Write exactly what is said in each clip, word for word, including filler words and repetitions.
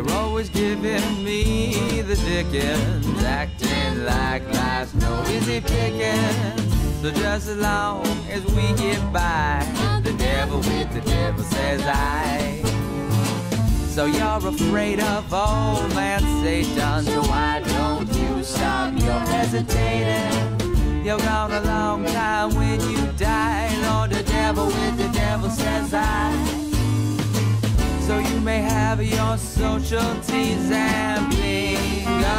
You're always giving me the dickens, acting like life's no easy pickings. So just as long as we get by, the devil with the devil says I. So you're afraid of old man Satan, so why don't you stop your hesitating? You're gone a long time when you die, Lord, the devil with the devil says I. So you may have your social teas and bingo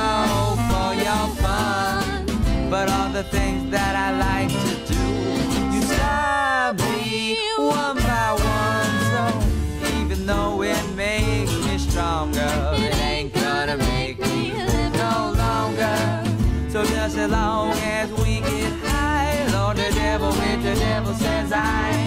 for your fun, but all the things that I like to do, you stab me one by one. So even though it makes me stronger, it ain't gonna make me live no longer. So just as long as we get high, Lord, the devil with the devil says I.